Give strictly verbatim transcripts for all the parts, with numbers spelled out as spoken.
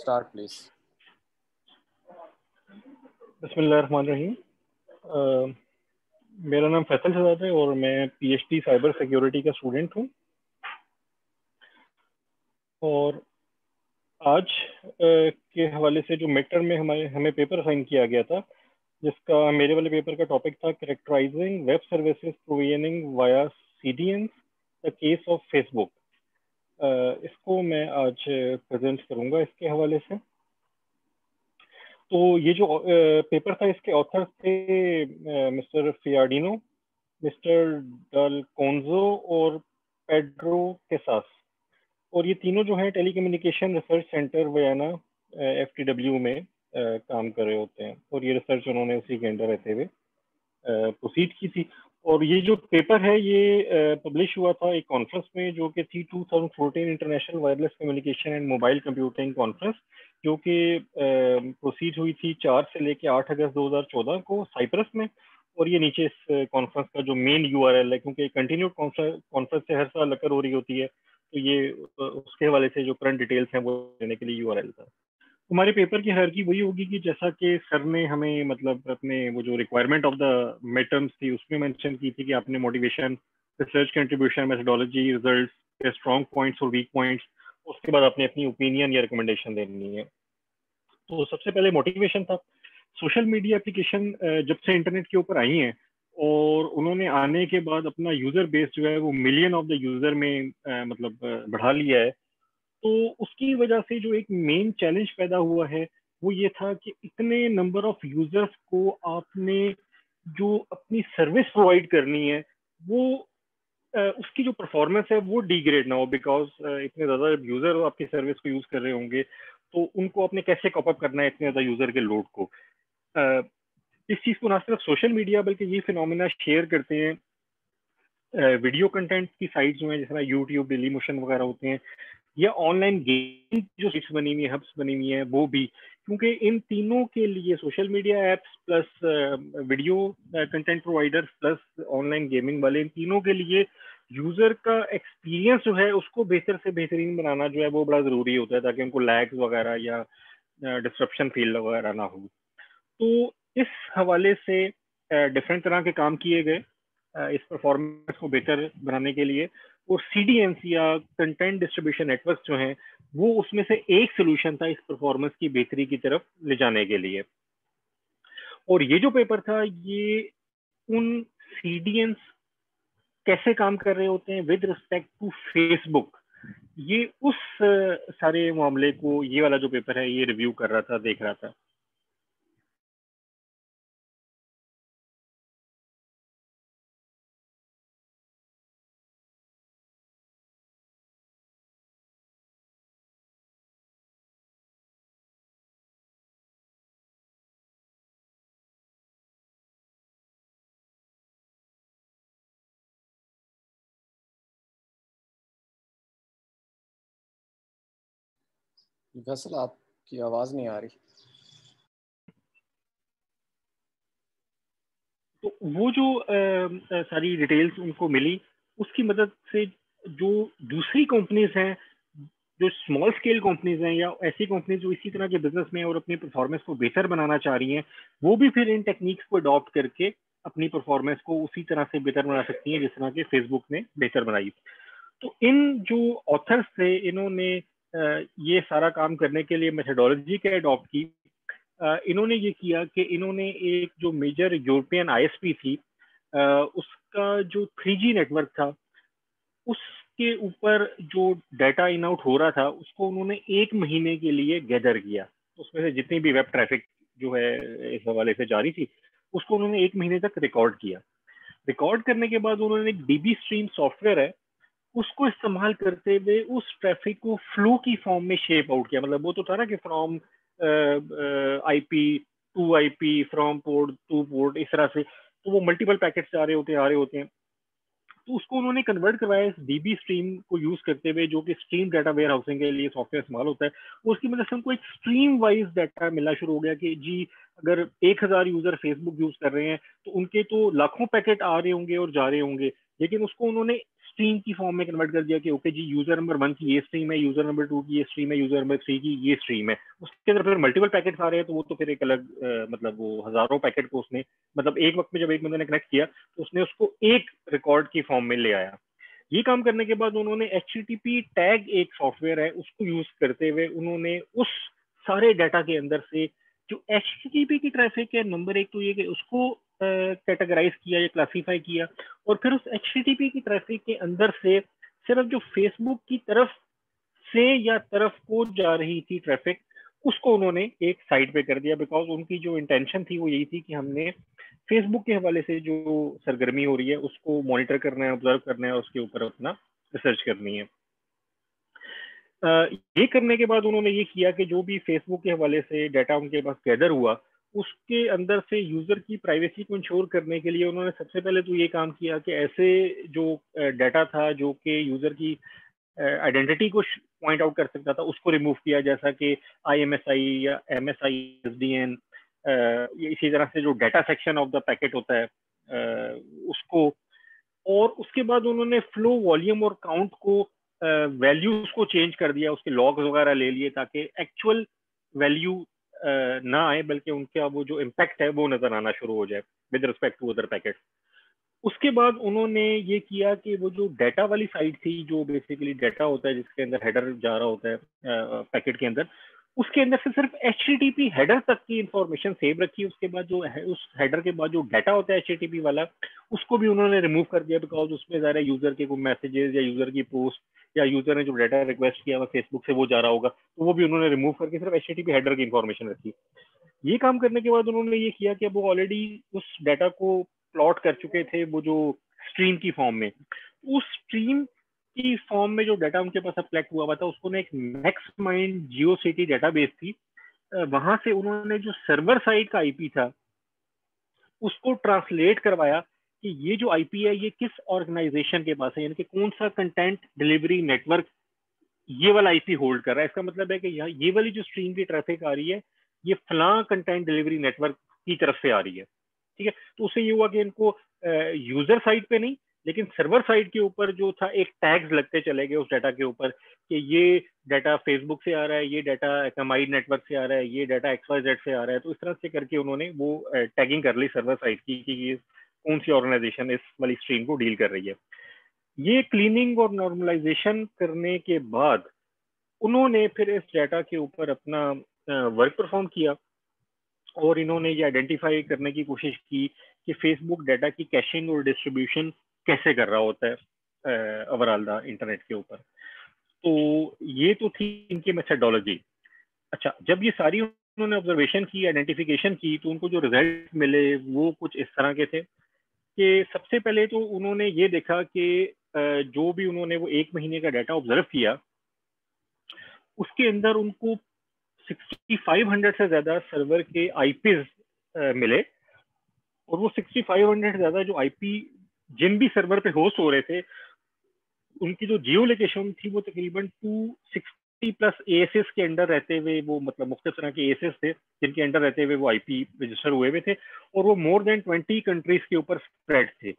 Start, please. बिस्मिल्लाहिर्रहमानिर्रहीम। uh, मेरा नाम फैसल शहजाद है और मैं पीएचडी साइबर सिक्योरिटी का स्टूडेंट हूँ और आज uh, के हवाले से जो मिड टर्म में हमारे हमें पेपर असाइन किया गया था, जिसका मेरे वाले पेपर का टॉपिक था characterising web services provisioning via CDN the case of Facebook. Uh, इसको मैं आज प्रेजेंट करूंगा इसके हवाले से। तो ये जो uh, पेपर था, इसके ऑथर्स थे मिस्टर फियाडिनो, मिस्टर डल कोंजो और पेड्रो केसास, और ये तीनों जो है telecommunication research centre Vienna F T W में uh, काम कर रहे होते हैं, और ये रिसर्च उन्होंने उसी के अंडर रहते हुए प्रोसीड की थी। और ये जो पेपर है ये पब्लिश हुआ था एक कॉन्फ्रेंस में जो कि थी twenty fourteen international wireless communication and mobile computing conference, जो कि प्रोसीड हुई थी चार से लेके आठ अगस्त दो हज़ार चौदह को साइप्रस में। और ये नीचे इस कॉन्फ्रेंस का जो मेन यूआरएल है, क्योंकि कंटिन्यू कॉन्फ्रेंस से हर साल अकर हो रही होती है, तो ये उसके हवाले से जो करंट डिटेल्स हैं वो देने के लिए यूआरएल था। हमारे पेपर की हायरार्की वही होगी कि जैसा कि सर ने हमें मतलब अपने वो जो requirement of the mid terms थी उसमें मेंशन की थी कि आपने motivation, research contribution, methodology, results, strong points और वीक पॉइंट्स, उसके बाद आपने अपनी ओपिनियन या रिकमेंडेशन देनी है। तो सबसे पहले मोटिवेशन था। सोशल मीडिया एप्लीकेशन जब से इंटरनेट के ऊपर आई हैं और उन्होंने आने के बाद अपना यूज़र बेस जो है वो मिलियन ऑफ द यूज़र में मतलब बढ़ा लिया है, तो उसकी वजह से जो एक मेन चैलेंज पैदा हुआ है वो ये था कि इतने नंबर ऑफ यूजर्स को आपने जो अपनी सर्विस प्रोवाइड करनी है वो उसकी जो परफॉर्मेंस है वो डिग्रेड ना हो, बिकॉज इतने ज़्यादा यूज़र आपकी सर्विस को यूज़ कर रहे होंगे तो उनको आपने कैसे कॉपअप करना है इतने ज़्यादा यूज़र के लोड को। इस चीज़ को ना सिर्फ सोशल मीडिया बल्कि ये फिनोमिना शेयर करते हैं वीडियो कंटेंट की साइट्स जो हैं, जिस तरह यूट्यूब, डेली मोशन वगैरह होते हैं, या ऑनलाइन गेम जो साइट्स बनी हुई है, हब्स बनी हुई है वो भी, क्योंकि इन तीनों के लिए social media apps plus video content providers plus online gaming वाले, इन तीनों के लिए यूज़र का एक्सपीरियंस जो है उसको बेहतर से बेहतरीन बनाना जो है वो बड़ा ज़रूरी होता है ताकि उनको लैग्स वगैरह या डिस्ट्रप्शन फील वगैरह ना हो। तो इस हवाले से डिफरेंट तरह के काम किए गए इस परफॉर्मेंस को बेहतर बनाने के लिए, और सी डी एन सी या कंटेंट डिस्ट्रीब्यूशन नेटवर्क जो हैं वो उसमें से एक सोल्यूशन था इस परफॉर्मेंस की बेहतरी की तरफ ले जाने के लिए। और ये जो पेपर था ये उन सी डी एन कैसे काम कर रहे होते हैं विद रिस्पेक्ट टू फेसबुक, ये उस सारे मामले को ये वाला जो पेपर है ये रिव्यू कर रहा था, देख रहा था। फैसल, आपकी आवाज नहीं आ रही। तो वो जो आ, सारी डिटेल्स उनको मिली, उसकी मदद से जो दूसरी कंपनीज हैं, जो स्मॉल स्केल कंपनीज हैं या ऐसी कंपनीज जो इसी तरह के बिजनेस में और अपनी परफॉर्मेंस को बेहतर बनाना चाह रही हैं, वो भी फिर इन टेक्निक्स को अडॉप्ट करके अपनी परफॉर्मेंस को उसी तरह से बेहतर बना सकती हैं जिस तरह के फेसबुक ने बेहतर बनाई। तो इन जो ऑथर्स थे इन्होंने ये सारा काम करने के लिए मेथडोलॉजी के अडॉप्ट की। इन्होंने ये किया कि इन्होंने एक जो मेजर यूरोपियन आईएसपी थी उसका जो थ्री जी नेटवर्क था उसके ऊपर जो डाटा इन आउट हो रहा था उसको उन्होंने एक महीने के लिए गैदर किया। उसमें से जितनी भी वेब ट्रैफिक जो है इस हवाले से जारी थी उसको उन्होंने एक महीने तक रिकॉर्ड किया। रिकॉर्ड करने के बाद उन्होंने एक डीबी स्ट्रीम सॉफ्टवेयर है उसको इस्तेमाल करते हुए उस ट्रैफिक को फ्लो की फॉर्म में शेप आउट किया। मतलब वो तो था ना कि from IP to IP, from port to port, इस तरह से, तो वो मल्टीपल पैकेट्स आ रहे होते हैं आ रहे होते हैं तो उसको उन्होंने कन्वर्ट करवाया इस डीबी स्ट्रीम को यूज करते हुए, जो कि स्ट्रीम डाटा वेयर हाउसिंग के लिए सॉफ्टवेयर इस्तेमाल होता है। उसकी मदद से उनको एक स्ट्रीम वाइज डाटा मिलना शुरू हो गया कि जी अगर एक हज़ार यूजर फेसबुक यूज कर रहे हैं तो उनके तो लाखों पैकेट आ रहे होंगे और जा रहे होंगे, लेकिन उसको उन्होंने स्ट्रीम की फॉर्म में कन्वर्ट कर दिया कि ओके जी यूजर नंबर वन की ये स्ट्रीम है, यूजर नंबर टू की ये स्ट्रीम है, यूजर नंबर थ्री की ये स्ट्रीम है। उसके अंदर फिर मल्टीपल पैकेट्स आ रहे हैं तो वो तो फिर एक अलग आ, मतलब वो हजारों पैकेट को उसने मतलब एक वक्त में जब एक बंदे ने कनेक्ट किया तो उसने उसको एक रिकॉर्ड की फॉर्म में ले आया। ये काम करने के बाद उन्होंने एचटीटीपी टैग एक सॉफ्टवेयर है उसको यूज करते हुए उन्होंने उस सारे डाटा के अंदर से जो एचटीटीपी की ट्रैफिक है नंबर एक तो ये कि उसको कैटेगराइज किया या क्लासीफाई किया और फिर उस एचटीटीपी की ट्रैफिक के अंदर से सिर्फ जो फेसबुक की तरफ से या तरफ को जा रही थी ट्रैफिक उसको उन्होंने एक साइड पे कर दिया, बिकॉज उनकी जो इंटेंशन थी वो यही थी कि हमने फेसबुक के हवाले से जो सरगर्मी हो रही है उसको मॉनिटर करना है, ऑब्जर्व करना है और उसके ऊपर अपना रिसर्च करनी है। ये करने के बाद उन्होंने ये किया कि जो भी फेसबुक के हवाले से डाटा उनके पास गैदर हुआ उसके अंदर से यूजर की प्राइवेसी को इंश्योर करने के लिए उन्होंने सबसे पहले तो ये काम किया कि ऐसे जो डाटा था जो कि यूजर की आइडेंटिटी को पॉइंट आउट कर सकता था उसको रिमूव किया, जैसा कि आईएमएसआई या एमएसआईएसडीएन, इसी तरह से जो data section of the packet होता है उसको। और उसके बाद उन्होंने फ्लो, वॉल्यूम और काउंट को वैल्यूज को चेंज कर दिया, उसके लॉग्स वगैरह ले लिए ताकि एक्चुअल वैल्यू ना आए बल्कि उनका वो जो इम्पैक्ट है वो नजर आना शुरू हो जाए with respect to other packet. उसके बाद उन्होंने ये किया कि वो जो डाटा वाली साइड थी जो बेसिकली डाटा होता है जिसके अंदर हेडर जा रहा होता है पैकेट के अंदर, उसके अंदर से सिर्फ एचटीटीपी हेडर तक की इंफॉर्मेशन सेव रखी। उसके बाद जो है उस हेडर के बाद जो डाटा होता है एचटीटीपी वाला उसको भी उन्होंने रिमूव कर दिया, बिकॉज उसमें ज़रा यूजर के कोई मैसेजेस या यूजर की पोस्ट या यूजर ने जो डाटा रिक्वेस्ट किया हुआ फेसबुक से वो जा रहा होगा तो वो भी उन्होंने रिमूव करके सिर्फ एचटीटीपी हेडर की इंफॉर्मेशन रखी। ये काम करने के बाद उन्होंने ये किया कि वो ऑलरेडी उस डाटा को प्लॉट कर चुके थे वो जो स्ट्रीम की फॉर्म में, उस स्ट्रीम की फॉर्म में जो डाटा उनके पास कलेक्ट हुआ हुआ था उसको ने एक मैक्समाइंड जियो सिटी डेटाबेस थी वहां से उन्होंने जो सर्वर साइड का आईपी था उसको ट्रांसलेट करवाया कि ये जो आईपी है ये किस ऑर्गेनाइजेशन के पास है, यानी कि कौन सा कंटेंट डिलीवरी नेटवर्क ये वाला आईपी होल्ड कर रहा है। इसका मतलब है कि यहाँ ये वाली जो स्ट्रीम की ट्रैफिक आ रही है ये फलां कंटेंट डिलीवरी नेटवर्क की तरफ से आ रही है, ठीक है। तो उससे ये हुआ कि इनको यूजर साइड पे नहीं लेकिन सर्वर साइड के ऊपर जो था एक टैग्स लगते चले गए उस डाटा के ऊपर कि ये डाटा फेसबुक से आ रहा है, ये डाटा अकामाई नेटवर्क से आ रहा है, ये डाटा एक्सवाईजेड से आ रहा है। तो इस तरह से करके उन्होंने वो टैगिंग कर ली सर्वर साइड की कि ये कौन सी ऑर्गेनाइजेशन इस वाली स्ट्रीम को डील कर रही है। ये क्लीनिंग और नॉर्मलाइजेशन करने के बाद उन्होंने फिर इस डाटा के ऊपर अपना वर्क परफॉर्म किया और इन्होंने ये आइडेंटिफाई करने की कोशिश की कि फेसबुक डाटा की कैशिंग और डिस्ट्रीब्यूशन कैसे कर रहा होता है ओवरऑल द इंटरनेट के ऊपर। तो ये तो थी इनकी मेथडोलॉजी। अच्छा, जब ये सारी उन्होंने ऑब्जर्वेशन की, आइडेंटिफिकेशन की, तो उनको जो रिजल्ट मिले वो कुछ इस तरह के थे कि सबसे पहले तो उन्होंने ये देखा कि जो भी उन्होंने वो एक महीने का डाटा ऑब्जर्व किया उसके अंदर उनको सिक्सटी फाइव हंड्रेड से ज़्यादा सर्वर के आईपीज मिले और वो सिक्सटी फाइव हंड्रेड से ज़्यादा जो आईपी जिन भी सर्वर पे होस्ट हो रहे थे उनकी जो जियो लोकेशन थी वो तकरीबन टू सिक्सटी प्लस एएसएस के अंडर रहते हुए वो मतलब मुख्तलिफ तरह के एएसएस थे जिनके अंडर रहते हुए वो आईपी रजिस्टर हुए हुए थे और वो मोर देन ट्वेंटी कंट्रीज के ऊपर स्प्रेड थे।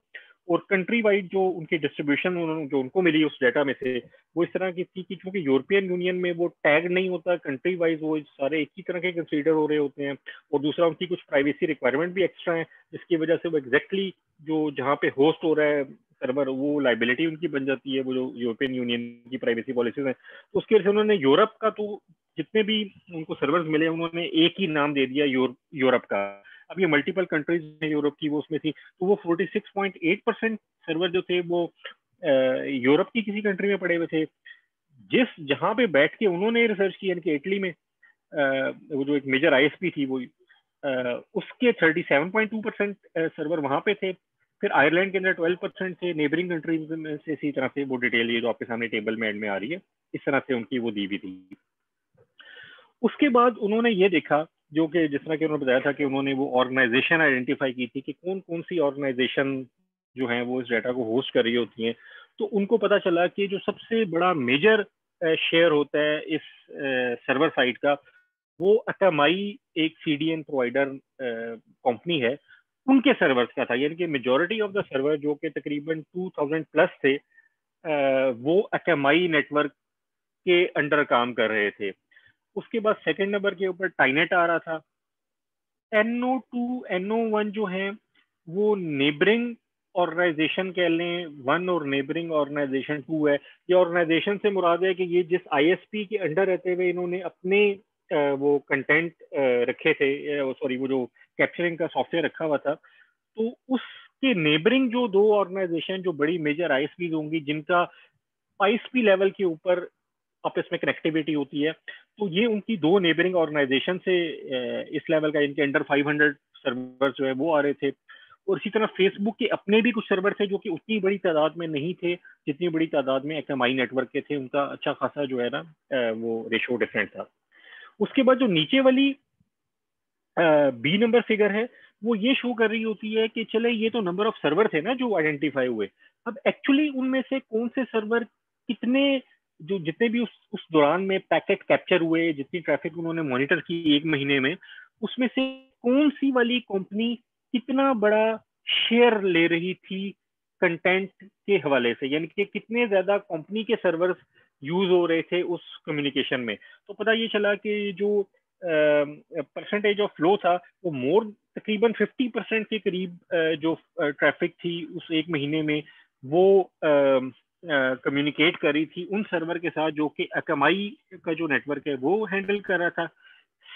और कंट्री वाइड जो उनकी डिस्ट्रीब्यूशन उन्होंने जो उनको मिली उस डाटा में से वो इस तरह की थी कि क्योंकि यूरोपियन यूनियन में वो टैग नहीं होता, कंट्री वाइज वो सारे एक ही तरह के कंसीडर हो रहे होते हैं और दूसरा उनकी कुछ प्राइवेसी रिक्वायरमेंट भी एक्स्ट्रा है जिसकी वजह से वो एग्जैक्टली जो जहाँ पे होस्ट हो रहा है सर्वर वो लाइबिलिटी उनकी बन जाती है, वो जो यूरोपियन यूनियन की प्राइवेसी पॉलिसीज हैं। तो उसकी वजह से उन्होंने यूरोप का तो जितने भी उनको सर्वर्स मिले उन्होंने एक ही नाम दे दिया यूरोप का। अब ये मल्टीपल कंट्रीज हैं यूरोप की वो उसमें थी तो वो forty six point eight percent server जो थे वो यूरोप की किसी कंट्री में पड़े हुए थे। जिस जहाँ पे बैठ के उन्होंने रिसर्च की यानी कि इटली में आ, वो जो एक मेजर आईएसपी थी वो आ, उसके thirty seven point two percent server वहाँ पे थे। फिर आयरलैंड के अंदर ट्वेल्व परसेंट थे, नेबरिंग कंट्रीज में से इसी तरह से वो डिटेल ये जो आपके सामने टेबल में एंड में आ रही है इस तरह से उनकी वो दी हुई थी। उसके बाद उन्होंने ये देखा जो कि जिस तरह के उन्होंने बताया था कि उन्होंने वो ऑर्गेनाइजेशन आइडेंटिफाई की थी कि कौन कौन सी ऑर्गेनाइजेशन जो है वो इस डाटा को होस्ट कर रही होती हैं। तो उनको पता चला कि जो सबसे बड़ा मेजर शेयर होता है इस सर्वर साइड का वो अकामाई एक सीडीएन प्रोवाइडर कंपनी है उनके सर्वर्स का था, यानी कि मेजॉरिटी ऑफ द सर्वर जो कि तकरीबन टू थाउजेंड प्लस थे वो अकामाई नेटवर्क के अंडर काम कर रहे थे। उसके बाद सेकंड नंबर के ऊपर टाइनेट आ रहा था। N O two N O one जो है वो नेबरिंग ऑर्गेनाइजेशन कह लें, वन और नेबरिंग ऑर्गेनाइजेशन टू है। ये ऑर्गेनाइजेशन से मुराद है कि ये जिस आईएसपी के अंडर रहते हुए इन्होंने अपने वो कंटेंट रखे थे, सॉरी वो जो कैप्चरिंग का सॉफ्टवेयर रखा हुआ था, तो उसके नेबरिंग जो दो ऑर्गेनाइजेशन जो बड़ी मेजर आईएसपी होंगी जिनका आईएसपी लेवल के ऊपर आपस में कनेक्टिविटी होती है, तो ये उनकी दो नेबरिंग ऑर्गेनाइजेशन से इस लेवल का इनके अंडर पाँच सौ सर्वर्स जो है वो आ रहे थे। और इसी तरह फेसबुक के अपने भी कुछ सर्वर थे जो कि उतनी बड़ी तादाद में नहीं थे जितनी बड़ी तादाद में अकामाई नेटवर्क के थे, उनका अच्छा खासा जो है ना वो रेशो डिफरेंट था। उसके बाद जो नीचे वाली बी नंबर फिगर है वो ये शो कर रही होती है कि चले ये तो नंबर ऑफ सर्वर थे ना जो आइडेंटिफाई हुए, अब एक्चुअली उनमें से कौन से सर्वर कितने जो जितने भी उस उस दौरान में पैकेट कैप्चर हुए, जितनी ट्रैफिक उन्होंने मॉनिटर की एक महीने में, उसमें से कौन सी वाली कंपनी कितना बड़ा शेयर ले रही थी कंटेंट के हवाले से, यानी कि कितने ज्यादा कंपनी के सर्वर्स यूज हो रहे थे उस कम्युनिकेशन में। तो पता ये चला कि जो परसेंटेज ऑफ फ्लो था वो मोर तकरीबन फिफ्टी परसेंट के करीब uh, जो ट्रैफिक uh, थी उस एक महीने में वो uh, कम्युनिकेट uh, कर रही थी उन सर्वर के साथ जो कि अकामाई का जो नेटवर्क है वो हैंडल कर रहा था।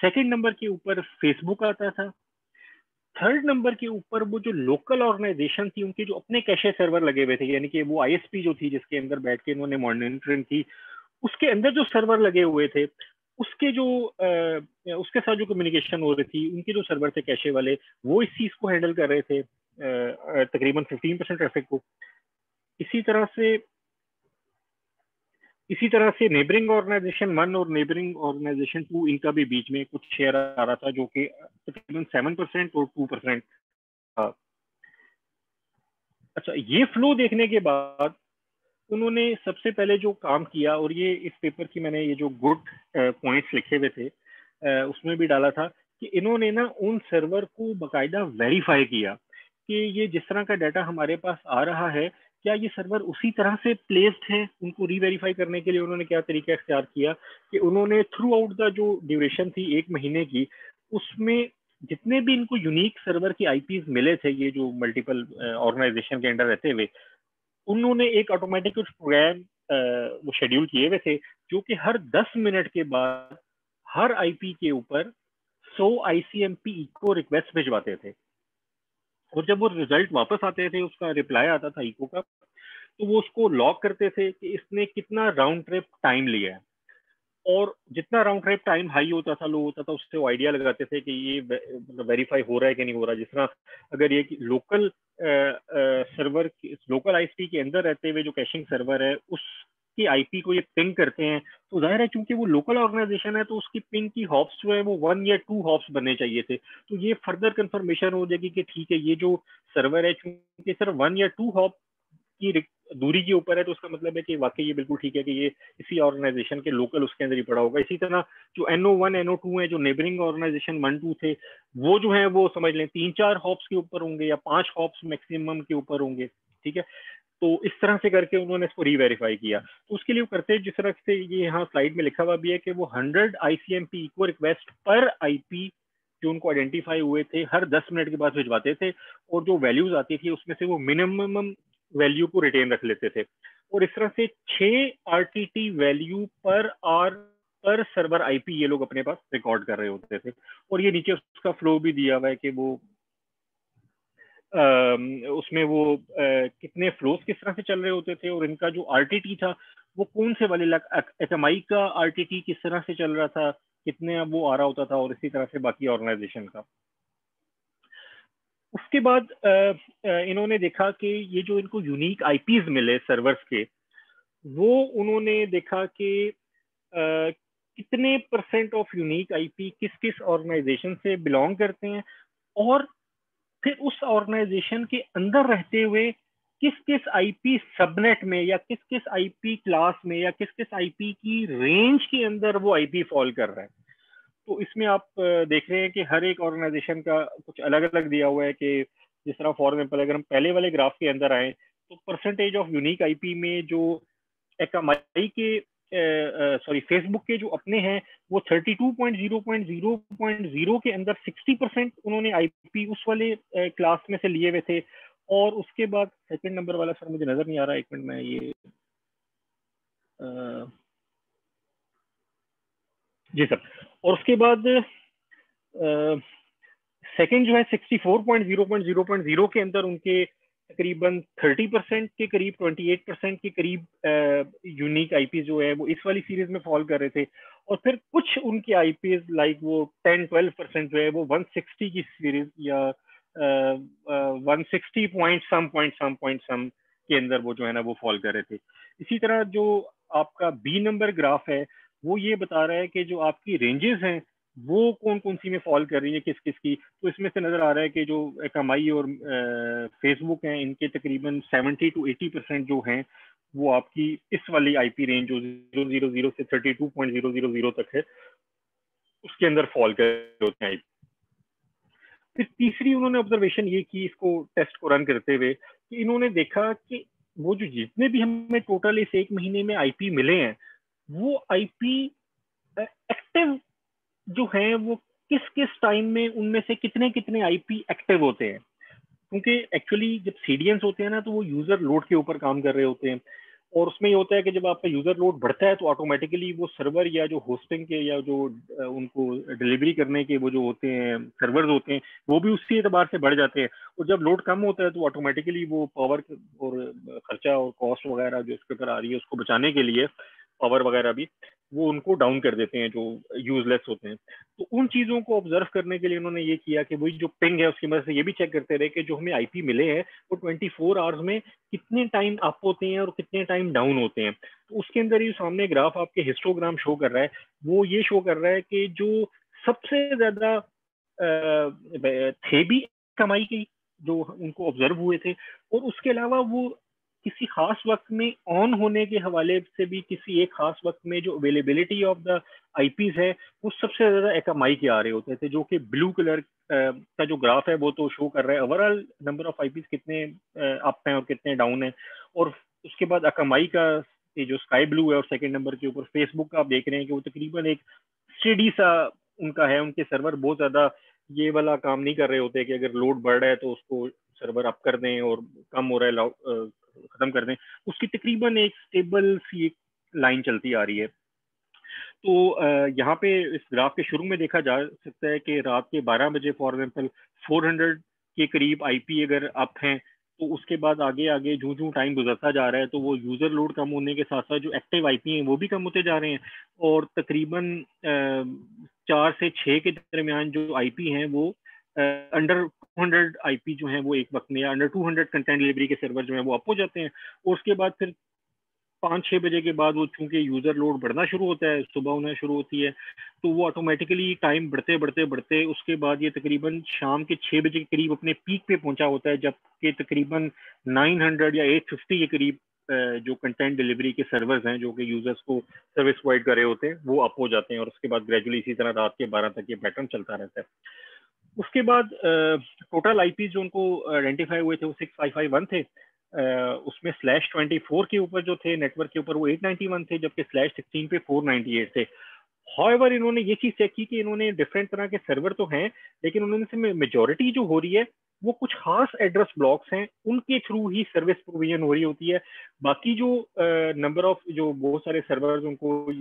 सेकंड नंबर के ऊपर फेसबुक आता था। थर्ड नंबर के ऊपर वो जो लोकल ऑर्गेनाइजेशन थी उनके जो अपने कैशे सर्वर लगे हुए थे, यानी कि वो आईएसपी जो थी जिसके अंदर बैठ के इन्होंने मॉनिटरिंग की, उसके अंदर जो सर्वर लगे हुए थे उसके जो आ, उसके साथ जो कम्युनिकेशन हो रही थी उनके जो सर्वर थे कैशे वाले वो इस चीज़ को हैंडल कर रहे थे आ, तकरीबन फिफ्टीन परसेंट ट्रैफिक को। इसी तरह से इसी तरह से नेबरिंग ऑर्गेनाइजेशन वन और नेबरिंग ऑर्गेनाइजेशन टू इनका भी बीच में कुछ शेयर आ रहा था जो कि तकरीबन सेवन परसेंट और टू परसेंट था। अच्छा, ये फ्लो देखने के बाद उन्होंने सबसे पहले जो काम किया, और ये इस पेपर की मैंने ये जो गुड पॉइंट्स लिखे हुए थे आ, उसमें भी डाला था कि इन्होंने ना उन सर्वर को बाकायदा वेरीफाई किया कि ये जिस तरह का डाटा हमारे पास आ रहा है क्या ये सर्वर उसी तरह से प्लेस्ड है। उनको रीवेरीफाई करने के लिए उन्होंने क्या तरीका इख्तियार किया कि उन्होंने थ्रू आउट द जो ड्यूरेशन थी एक महीने की उसमें जितने भी इनको यूनिक सर्वर की आईपीज मिले थे ये जो मल्टीपल ऑर्गेनाइजेशन के अंडर रहते हुए, उन्होंने एक ऑटोमेटिक कुछ प्रोग्राम वो शेड्यूल किए हुए थे जो कि हर दस मिनट के बाद हर आईपी के ऊपर सौ आईसीएमपी इको रिक्वेस्ट भिजवाते थे, और जब वो रिजल्ट वापस आते थे उसका रिप्लाई आता था इको का, तो वो उसको लॉक करते थे कि इसने कितना राउंड ट्रिप टाइम लिया है, और जितना राउंड ट्रिप टाइम हाई होता था लो होता था उससे वो आइडिया लगाते थे कि ये मतलब वेरीफाई हो रहा है कि नहीं हो रहा। जिस तरह अगर ये लोकल सर्वर लोकल आईएसपी के अंदर रहते हुए जो कैशिंग सर्वर है उसकी आईपी को ये पिंग करते हैं तो जाहिर है चूंकि वो लोकल ऑर्गेनाइजेशन है तो उसकी पिंग की हॉप्स जो है वो वन या टू हॉप्स बनने चाहिए थे, तो ये फर्दर कंफर्मेशन हो जाएगी कि ठीक है ये जो सर्वर है चूंकि सिर्फ वन या टू हॉप की दूरी के ऊपर है तो उसका मतलब है कि वाकई ये बिल्कुल ठीक है कि ये इसी ऑर्गेनाइजेशन के लोकल उसके अंदर ही पड़ा होगा। इसी तरह जो एनओ वन एनओ टू है जो नेबरिंग ऑर्गेनाइजेशन वन टू थे वो जो है वो समझ लें तीन चार हॉप्स के ऊपर होंगे या पांच हॉप्स मैक्सिमम के ऊपर होंगे, ठीक है। तो इस तरह से करके उन्होंने इसको रीवेरीफाई किया। तो उसके लिए वो करते जिस तरह से ये यहाँ स्लाइड में लिखा हुआ भी है कि वो हंड्रेड आईसीएमपी इक्वो रिक्वेस्ट पर आईपी जो उनको आइडेंटिफाई हुए थे हर दस मिनट के बाद भिजवाते थे, और जो वैल्यूज आती थी उसमें से वो मिनिमम वैल्यू को रिटेन रख लेते थे, और इस तरह से छह आरटीटी वैल्यू पर आर पर सर्वर आईपी ये लोग अपने पास रिकॉर्ड कर रहे होते थे। और ये नीचे उसका फ्लो भी दिया हुआ है कि वो आ, उसमें वो आ, कितने फ्लोज किस तरह से चल रहे होते थे और इनका जो आरटीटी था वो कौन से वाले अकामाई का आरटीटी किस तरह से चल रहा था, कितने वो आ रहा होता था, और इसी तरह से बाकी ऑर्गेनाइजेशन का। उसके बाद इन्होंने देखा कि ये जो इनको यूनिक आईपीज मिले सर्वर्स के वो उन्होंने देखा कि कितने परसेंट ऑफ यूनिक आईपी किस किस ऑर्गेनाइजेशन से बिलोंग करते हैं, और फिर उस ऑर्गेनाइजेशन के अंदर रहते हुए किस किस आईपी सबनेट में या किस किस आईपी क्लास में या किस किस आईपी की रेंज के अंदर वो आईपी फॉल कर रहा है। तो इसमें आप देख रहे हैं कि हर एक ऑर्गेनाइजेशन का कुछ अलग अलग दिया हुआ है कि जिस तरह फॉर एग्जाम्पल अगर हम पहले वाले ग्राफ के अंदर आए तो परसेंटेज ऑफ यूनिक आईपी में जो एकामाई के सॉरी फेसबुक के जो अपने हैं वो thirty two point zero point zero point zero के अंदर सिक्सटी परसेंट उन्होंने आईपी उस वाले क्लास में से लिए हुए थे। और उसके बाद सेकंड नंबर वाला सर मुझे नजर नहीं आ रहा, एक मिनट में ये आ, जी सर। और उसके बाद सेकंड जो है sixty four point zero point zero point zero के अंदर उनके तकरीबन थर्टी परसेंट के करीब ट्वेंटी एट परसेंट के करीब यूनिक आईपी जो है वो इस वाली सीरीज में फॉल कर रहे थे। और फिर कुछ उनके आईपीज लाइक वो टेन ट्वेल्व परसेंट जो है वो वन सिक्सटी की सीरीज या one sixty point some point some point some के अंदर वो जो है ना वो फॉल कर रहे थे। इसी तरह जो आपका बी नंबर ग्राफ है वो ये बता रहा है कि जो आपकी रेंजेस हैं वो कौन कौन सी में फॉल कर रही है, किस किस की। तो इसमें से नज़र आ रहा है कि जो एकामाई और फेसबुक हैं इनके तकरीबन सेवेंटी टू एटी परसेंट जो हैं वो आपकी इस वाली आईपी रेंज जो ज़ीरो ज़ीरो ज़ीरो से thirty two point zero zero zero तक है उसके अंदर फॉल कर रहे होते हैं। फिर तीसरी उन्होंने ऑब्जर्वेशन ये की इसको टेस्ट को रन करते हुए कि इन्होंने देखा कि वो जो जितने भी हमें टोटल इस एक महीने में आईपी मिले हैं वो आईपी एक्टिव जो है वो किस किस टाइम में उनमें से कितने कितने आईपी एक्टिव होते हैं, क्योंकि एक्चुअली जब सीडीएन होते हैं ना तो वो यूजर लोड के ऊपर काम कर रहे होते हैं। और उसमें ये होता है कि जब आपका यूजर लोड बढ़ता है तो ऑटोमेटिकली वो सर्वर या जो होस्टिंग के या जो उनको डिलीवरी करने के वो जो होते हैं सर्वर्स होते हैं वो भी उसी एतबार से बढ़ जाते हैं। और जब लोड कम होता है तो ऑटोमेटिकली वो पावर और खर्चा और कॉस्ट वगैरह जो उसके ऊपर आ रही है उसको बचाने के लिए पावर वगैरह भी वो उनको डाउन कर देते हैं जो यूजलेस होते हैं। तो उन चीज़ों को ऑब्जर्व करने के लिए उन्होंने ये किया कि वही जो पिंग है उसकी मदद से ये भी चेक करते रहे कि जो हमें आईपी मिले हैं वो ट्वेंटी फोर आवर्स में कितने टाइम अप होते हैं और कितने टाइम डाउन होते हैं। तो उसके अंदर ये सामने ग्राफ आपके हिस्टोग्राम शो कर रहा है, वो ये शो कर रहा है कि जो सबसे ज़्यादा थे भी कमाई की जो उनको ऑब्जर्व हुए थे, और उसके अलावा वो किसी खास वक्त में ऑन होने के हवाले से भी किसी एक खास वक्त में जो अवेलेबिलिटी ऑफ द आईपीज है वो सबसे ज़्यादा एकामाई के आ रहे होते थे, जो कि ब्लू कलर का जो ग्राफ है वो तो शो कर रहा है ओवरऑल नंबर ऑफ आईपीज कितने अप हैं और कितने डाउन हैं। और उसके बाद एकामाई का ये जो स्काई ब्लू है और सेकेंड नंबर के ऊपर फेसबुक का आप देख रहे हैं कि वो तकरीबन एक स्टेडी सा उनका है, उनके सर्वर बहुत ज़्यादा ये वाला काम नहीं कर रहे होते कि अगर लोड बढ़ रहा है तो उसको सर्वर अप कर दें और कम हो रहा है खत्म कर दें, उसकी तकरीबन एक स्टेबल सी एक लाइन चलती आ रही है। तो यहाँ पे इस ग्राफ के शुरू में देखा जा सकता है कि रात के बारह बजे फॉर एग्जाम्पल फोर हंड्रेड के करीब आईपी अगर अप हैं तो उसके बाद आगे आगे जो जो टाइम गुजरता जा रहा है तो वो यूज़र लोड कम होने के साथ साथ जो एक्टिव आईपी हैं वो भी कम होते जा रहे हैं। और तकरीबन चार से छः के दरमियान जो आईपी हैं वो अंडर टू हंड्रेड आईपी जो हैं वो एक वक्त में या under two hundred content delivery के सर्वर जो हैं वो अप हो जाते हैं। और उसके बाद फिर पाँच छः बजे के बाद वो चूँकि यूज़र लोड बढ़ना शुरू होता है, सुबह होना शुरू होती है, तो वो ऑटोमेटिकली टाइम बढ़ते बढ़ते बढ़ते उसके बाद ये तकरीबन शाम के छः बजे के करीब अपने पीक पे पहुंचा होता है, जबकि तकरीबन नाइन हंड्रेड या एट फिफ्टी के करीब जो कंटेंट डिलीवरी के सर्वर्स हैं जो कि यूज़र्स को सर्विस प्रोवाइड कर रहे होते हैं वो अप हो जाते हैं। और उसके बाद ग्रेजुअली इसी तरह रात के बारह तक ये पैटर्न चलता रहता है। उसके बाद टोटल आईपी जो उनको आइडेंटिफाई हुए थे वो सिक्स फाइव फाइव वन थे, आ, उसमें स्लैश ट्वेंटी फोर के ऊपर जो थे नेटवर्क के ऊपर वो एट नाइंटी वन थे, जबकि स्लैश सिक्सटीन पे फोर नाइंटी एट थे। हाउएवर इन्होंने ये चीज़ चेक की कि इन्होंने डिफरेंट तरह के सर्वर तो हैं लेकिन उन्होंने से मेजॉरिटी जो हो रही है वो कुछ खास एड्रेस ब्लॉक्स हैं उनके थ्रू ही सर्विस प्रोविजन हो रही होती है। बाकी जो नंबर ऑफ जो बहुत सारे सर्वर उनको आ,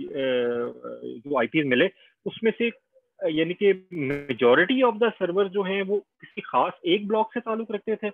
जो आई पी मिले उसमें से यानी कि मेजॉरिटी ऑफ द सर्वर जो हैं वो किसी खास एक ब्लॉक से ताल्लुक रखते थे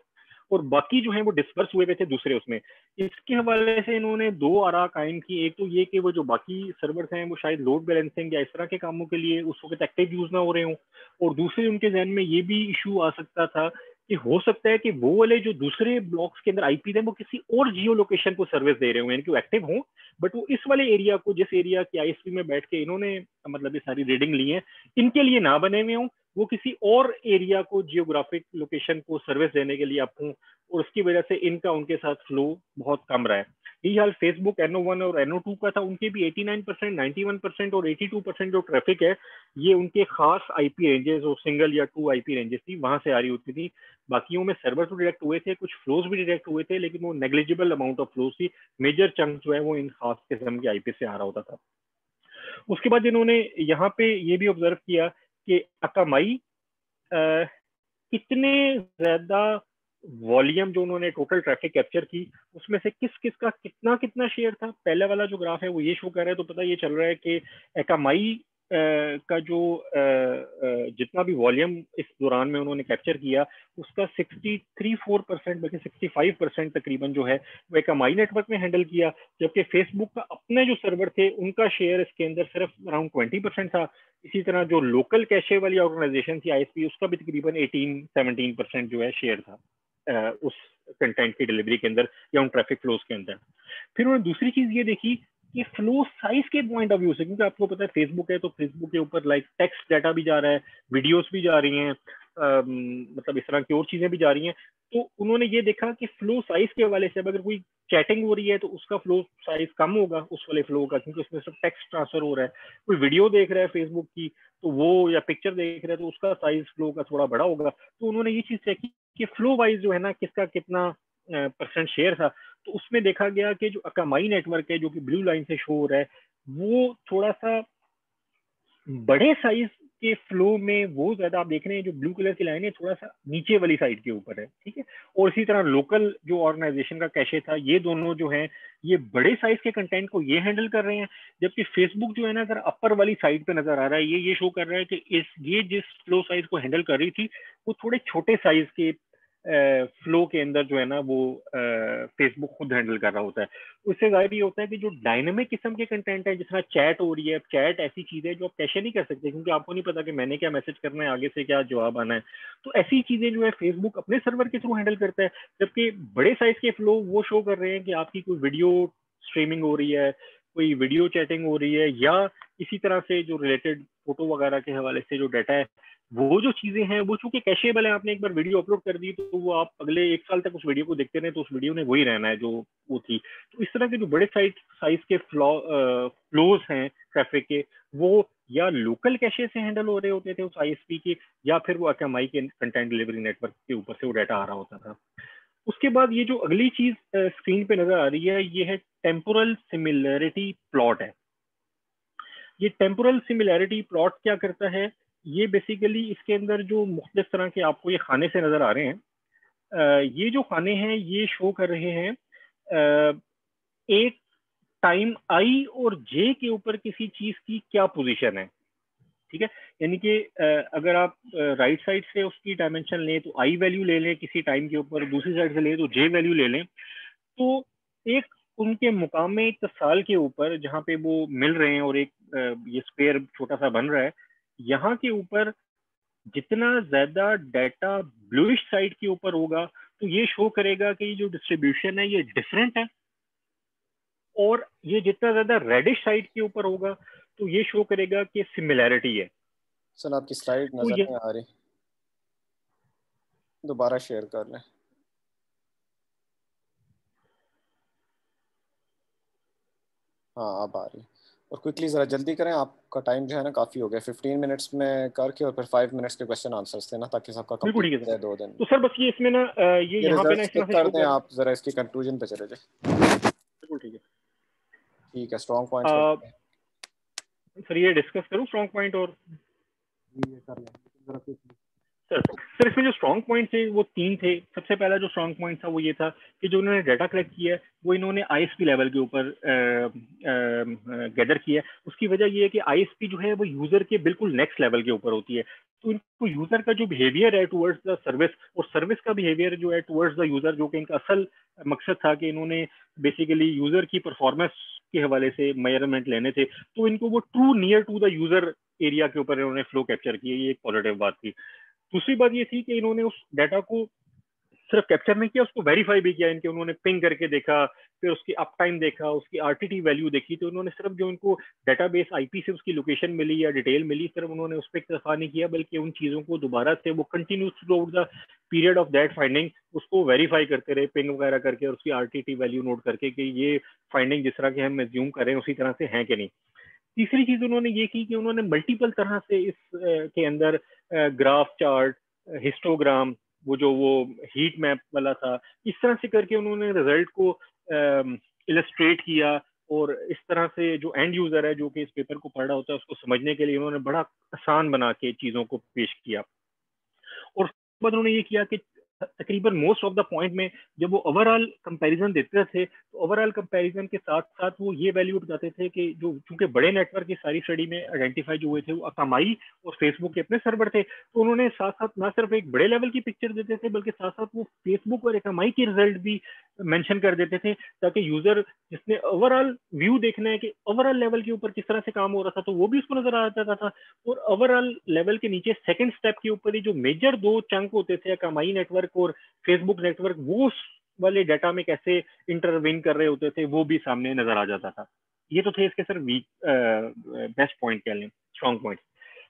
और बाकी जो हैं वो डिस्पर्स हुए हुए थे दूसरे उसमें। इसके हवाले से इन्होंने दो आरा कायम की, एक तो ये कि वो जो बाकी सर्वर्स हैं वो शायद लोड बैलेंसिंग या इस तरह के कामों के लिए उस वक्त एक्टिव यूज़ ना हो रहे हों, और दूसरे उनके जहन में ये भी इशू आ सकता था कि हो सकता है कि वो वाले जो दूसरे ब्लॉक्स के अंदर आईपी थे वो किसी और जियो लोकेशन को सर्विस दे रहे हों, यानी कि वो एक्टिव हों बट वो इस वाले एरिया को जिस एरिया के आईएसपी में बैठ के इन्होंने मतलब ये सारी रीडिंग ली है इनके लिए ना बने हुए हों, वो किसी और एरिया को, जियोग्राफिक लोकेशन को सर्विस देने के लिए आप हूँ, और उसकी वजह से इनका उनके साथ फ्लो बहुत कम रहा है। यही हाल फेसबुक एन ओ वन और एन ओ टू का था। उनके भी eighty nine percent, ninety one percent और एटी टू परसेंट जो ट्रैफिक है ये उनके खास आईपी रेंजेस और सिंगल या टू आईपी रेंजेस थी, वहां से आ रही होती थी। बाकियों में सर्वर तो डिटेक्ट हुए थे, कुछ फ्लोज भी डिटेक्ट हुए थे, लेकिन वो नेग्लिजिबल अमाउंट ऑफ फ्लोज थी। मेजर चंक जो है वो इन खास किस्म के आईपी से आ रहा होता था। उसके बाद इन्होंने यहाँ पे ये भी ऑब्जर्व किया कि अकामाई कितने ज्यादा वॉल्यूम जो उन्होंने टोटल ट्रैफिक कैप्चर की उसमें से किस किस का कितना कितना शेयर था। पहले वाला जो ग्राफ है वो ये शो कर रहा है, तो पता ये चल रहा है कि अकामाई का जो जितना भी वॉल्यूम इस दौरान में उन्होंने कैप्चर किया उसका सिक्सटी थ्री फोर परसेंट, बल्कि सिक्सटी फाइव परसेंट तकरीबन जो है वो अकामाई नेटवर्क में हैंडल किया, जबकि फेसबुक का अपने जो सर्वर थे उनका शेयर इसके अंदर सिर्फ अराउंड ट्वेंटी परसेंट था। इसी तरह जो लोकल कैशे वाली ऑर्गेनाइजेशन थी आई एस पी, उसका भी तकरीबन एटीन सेवनटीन परसेंट जो है शेयर था उस कंटेंट की डिलीवरी के अंदर या उन ट्रैफिक फ्लोज के अंदर। फिर उन्होंने दूसरी चीज ये देखी कि फ्लो साइज के पॉइंट ऑफ व्यू से, क्योंकि आपको पता है फेसबुक है तो फेसबुक के ऊपर लाइक टेक्स्ट डाटा भी जा रहा है, वीडियोस भी जा रही हैं, मतलब इस तरह की और चीजें भी जा रही हैं। तो उन्होंने ये देखा कि फ्लो साइज के वाले से अगर कोई चैटिंग हो रही है तो उसका फ्लो साइज कम होगा उस वाले फ्लो का, क्योंकि उसमें सिर्फ टेक्स्ट ट्रांसफर हो रहा है। कोई वीडियो देख रहा है फेसबुक की तो वो, या पिक्चर देख रहा है तो उसका साइज फ्लो का थोड़ा बड़ा होगा। तो उन्होंने ये चीज चेक की कि फ्लो वाइज जो है ना किसका कितना परसेंट शेयर था। तो उसमें देखा गया कि जो अकामाई नेटवर्क है जो कि ब्लू लाइन से शो हो रहा है वो थोड़ा सा बड़े साइज के फ्लो में वो ज्यादा आप देख रहे हैं, जो ब्लू कलर की लाइन है थोड़ा सा नीचे वाली साइड के ऊपर है, ठीक है। और इसी तरह लोकल जो ऑर्गेनाइजेशन का कैशे था, ये दोनों जो है ये बड़े साइज के कंटेंट को ये हैंडल कर रहे हैं, जबकि फेसबुक जो है ना सर अपर वाली साइड पे नजर आ रहा है। ये ये शो कर रहा है कि इस ये जिस फ्लो साइज को हैंडल कर रही थी वो थोड़े छोटे साइज के फ्लो के अंदर जो है ना वो फेसबुक खुद हैंडल कर रहा होता है। उससे जाहिर ये होता है कि जो डायनेमिक किस्म के कंटेंट है, जिस तरह चैट हो रही है, चैट ऐसी चीज है जो आप कैसे नहीं कर सकते क्योंकि आपको नहीं पता कि मैंने क्या मैसेज करना है, आगे से क्या जवाब आना है। तो ऐसी चीजें जो है फेसबुक अपने सर्वर के थ्रू हैंडल करता है, जबकि बड़े साइज के फ्लो वो शो कर रहे हैं कि आपकी कोई वीडियो स्ट्रीमिंग हो रही है, कोई वीडियो चैटिंग हो रही है, या इसी तरह से जो रिलेटेड फोटो वगैरह के हवाले से जो डाटा है वो जो चीजें हैं वो चूंकि कैशेबल है। आपने एक बार वीडियो अपलोड कर दी तो वो आप अगले एक साल तक उस वीडियो को देखते रहे तो उस वीडियो ने वही रहना है जो वो थी। तो इस तरह के जो बड़े साइज साइज के फ्लो फ्लोज हैं ट्रैफिक के वो या लोकल कैशे से हैंडल हो रहे होते थे उस आई एस पी के, या फिर वो अकामाई के कंटेंट डिलीवरी नेटवर्क के ऊपर से वो डाटा आ रहा होता था। उसके बाद ये जो अगली चीज स्क्रीन पे नजर आ रही है ये है टेम्पोरल सिमिलरिटी प्लॉट है। ये टेम्पोरल सिमिलरिटी प्लॉट क्या करता है, ये बेसिकली इसके अंदर जो मुख्तलिफ तरह के आपको ये खाने से नजर आ रहे हैं, ये जो खाने हैं ये शो कर रहे हैं एक टाइम आई और जे के ऊपर किसी चीज की क्या पोजीशन है, ठीक है। यानी कि अगर आप राइट साइड से उसकी डायमेंशन लें तो आई वैल्यू ले लें किसी टाइम के ऊपर, दूसरी साइड से लें तो जे वैल्यू ले लें, तो एक उनके मुकाम इत्तिसाल के ऊपर जहाँ पे वो मिल रहे हैं और एक ये स्पेयर छोटा सा बन रहा है, यहाँ के ऊपर जितना ज्यादा डाटा ब्लूइश साइड के ऊपर होगा तो ये शो करेगा कि ये जो डिस्ट्रीब्यूशन है ये डिफरेंट है, और ये जितना ज्यादा रेडिश साइड के ऊपर होगा तो ये शो करेगा कि सिमिलैरिटी है। सर आपकी स्लाइड नजर नहीं आ रही, दोबारा शेयर कर लें। हाँ अब आ रही, और क्विकली ज़रा जल्दी करें, आपका टाइम जो है ना काफ़ी हो गया। फिफ्टीन मिनट्स में करके और फिर फाइव मिनट्स के क्वेश्चन आंसर्स देना ताकि सबका कंप्लीट है दो दिन। तो सर बस ये इसमें ना ये यहाँ पे ना इसमें कर दें आप, जरा इसके कंक्लूजन पे चले जाए। बिल्कुल ठीक है, ठीक है। स्ट्रॉन्ग पॉइंट सर ये डिस्कस करूँ, स्ट्रॉन्ग पॉइंट और ये कर लें जरा क्विकली। सर इसमें जो स्ट्रॉन्ग पॉइंट थे वो तीन थे। सबसे पहला जो स्ट्रॉन्ग पॉइंट था वो ये था कि जो उन्होंने डाटा कलेक्ट किया है वो इन्होंने आई एस पी लेवल के ऊपर गैदर किया है। उसकी वजह ये है कि आई एस पी जो है वो यूजर के बिल्कुल नेक्स्ट लेवल के ऊपर होती है, तो इनको यूजर का जो बिहेवियर है टुवर्ड्स द सर्विस और सर्विस का बिहेवियर जो है टुवर्ड्स द यूजर, जो कि इनका असल मकसद था कि इन्होंने बेसिकली यूजर की परफॉर्मेंस के हवाले से मेजरमेंट लेने थे, तो इनको वो true near to the user area के ऊपर इन्होंने फ्लो कैप्चर किया, ये एक पॉजिटिव बात थी। दूसरी बात ये थी कि इन्होंने उस डाटा को सिर्फ कैप्चर नहीं किया, उसको वेरीफाई भी किया। इनके उन्होंने पिंग करके देखा, फिर उसकी अप टाइम देखा, उसकी आरटीटी वैल्यू देखी। तो उन्होंने सिर्फ जो इनको डेटाबेस आईपी से उसकी लोकेशन मिली या डिटेल मिली, सिर्फ उन्होंने उस पर इकतफा नहीं किया, बल्कि उन चीज़ों को दोबारा से वो continue throughout the period of that finding उसको वेरीफाई करते रहे, पिंग वगैरह करके और उसकी आरटीटी वैल्यू नोट करके कि ये फाइंडिंग जिस तरह के हम एज्यूम करें उसी तरह से हैं कि नहीं। तीसरी चीज़ उन्होंने ये की कि उन्होंने मल्टीपल तरह से इस के अंदर ग्राफ चार्ट, हिस्टोग्राम, वो जो वो हीट मैप वाला था, इस तरह से करके उन्होंने रिजल्ट को इलस्ट्रेट किया। और इस तरह से जो एंड यूज़र है जो कि इस पेपर को पढ़ रहा होता है उसको समझने के लिए उन्होंने बड़ा आसान बना के चीज़ों को पेश किया। और उसके बाद उन्होंने ये किया कि तकरीबन मोस्ट ऑफ द पॉइंट में जब वो ओवरऑल कंपैरिजन देते थे तो ओवरऑल कंपैरिजन के साथ साथ वो ये वैल्यू बताते थे कि जो चूंकि बड़े नेटवर्क की सारी स्टडी में आइडेंटिफाई जो हुए थे वो अकामाई और फेसबुक के अपने सर्वर थे। तो उन्होंने साथ साथ ना सिर्फ एक बड़े लेवल की पिक्चर देते थे बल्कि साथ साथ वो फेसबुक और अकामाई के रिजल्ट भी मेंशन कर देते थे ताकि यूजर जिसने ओवरऑल व्यू देखना है कि ओवरऑल लेवल के ऊपर किस तरह से काम हो रहा था तो वो भी उसको नजर आ जाता था। और ओवरऑल लेवल के नीचे सेकेंड स्टेप के ऊपर ही जो मेजर दो चंक होते थे अकामाई नेटवर्क और फेसबुक नेटवर्क वो वाले डाटा में कैसे इंटरवीन कर रहे होते थे वो भी सामने नजर आ जाता था। ये तो थे इसके सर वीक बेस्ट पॉइंट कह लें, स्ट्रॉन्ग पॉइंट।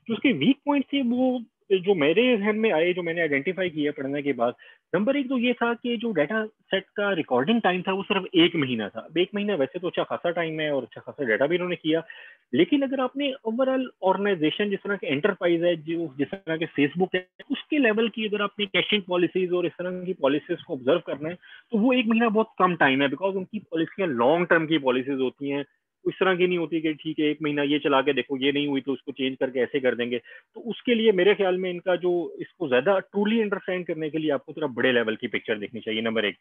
जो उसके वीक पॉइंट थे वो जो मेरे ध्यान में आए, जो मैंने आइडेंटिफाई किया पढ़ने के बाद, नंबर एक तो ये था कि जो डाटा सेट का रिकॉर्डिंग टाइम था वो सिर्फ एक महीना था। एक महीना वैसे तो अच्छा खासा टाइम है और अच्छा खासा डाटा भी इन्होंने किया, लेकिन अगर आपने ओवरऑल ऑर्गेनाइजेशन जिस तरह के एंटरप्राइज है, जो जिस तरह के फेसबुक है, उसके लेवल की अगर आपने कैशिंग पॉलिसीज और इस तरह की पॉलिसीज को ऑब्जर्व करना है तो वो एक महीना बहुत कम टाइम है। बिकॉज उनकी पॉलिसियाँ लॉन्ग टर्म की पॉलिसीज होती हैं, इस तरह की नहीं होती कि ठीक है एक महीना ये चला के देखो, ये नहीं हुई तो उसको चेंज करके ऐसे कर देंगे। तो उसके लिए मेरे ख्याल में इनका जो इसको ज्यादा ट्रूली अंडरस्टैंड करने के लिए आपको थोड़ा बड़े लेवल की पिक्चर देखनी चाहिए, नंबर एक।